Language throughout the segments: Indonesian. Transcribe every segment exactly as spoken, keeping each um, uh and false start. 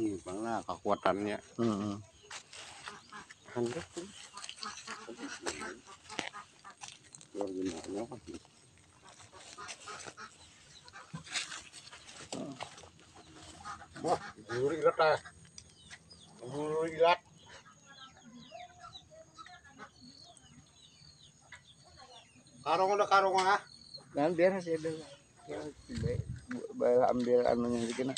Ini banglah kekuatannya. Heeh. Handuk tuh. Wah, gurih gelat. Gurih gelat. Karung udah karung ah. Dan biar hasil dulu. Ya, ambil anunya dikit.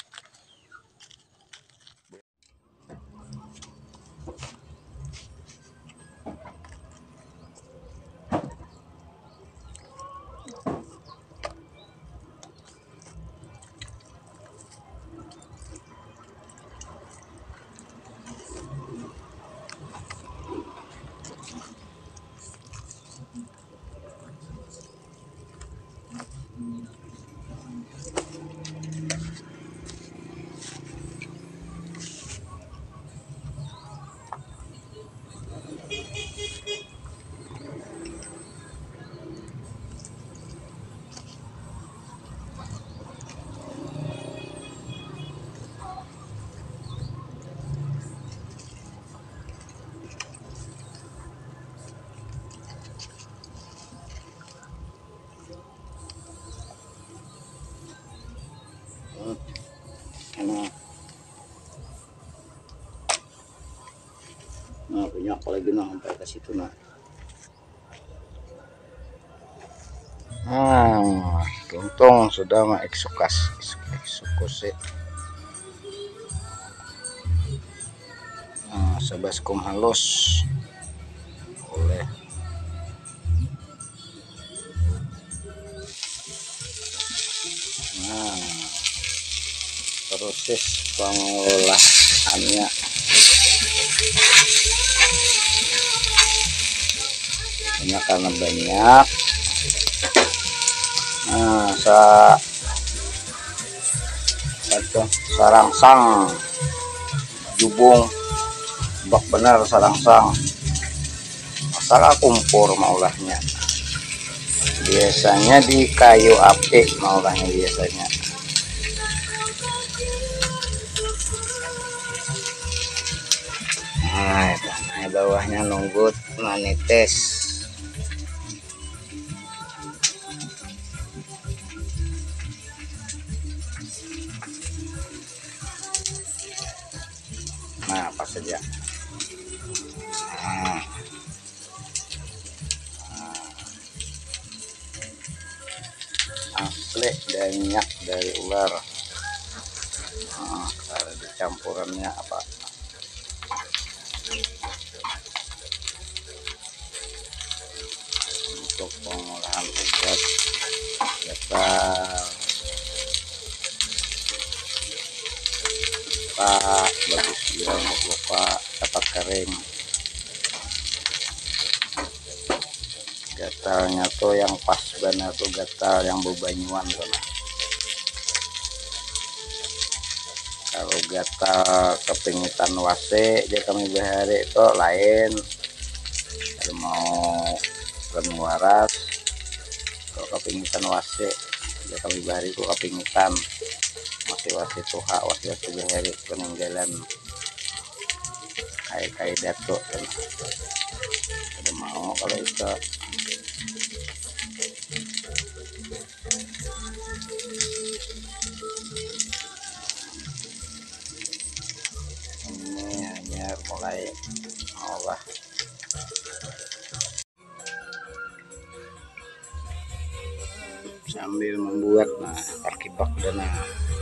Nah, punya apa lagi nah sampai ke situ nah. Ah, untung sudah mengeksokas, eksokusi. Nah, sebaskom halus. Boleh. Nah, proses pengolahannya. Ini karena banyak. Nah, sa satu sarangsang jubung bak benar sarangsang. Masalah kumpur maulahnya. Biasanya di kayu api maulahnya biasanya. Nah, nah bawahnya nunggut manetes. Nah, apa saja. Nah. Nah. Asli dan minyak dari ular. Nah, kalau dicampurannya apa? Untuk pengolahan ugat kita pak bagus juga lupa dapat kering gatalnya tuh yang pas benar tuh gatal yang bebanyuan kan. Kalau gatal kepingitan wase dia kami bahari itu lain. Kalau mau rem waras kalau kepingitan wase dia kami bahari itu kepingitan wasi tuha wasi hari peninggalan kai-kai datuk kan. Ada mau kalau itu ini hanya mulai Allah. Sambil membuat nah arkibak dan nah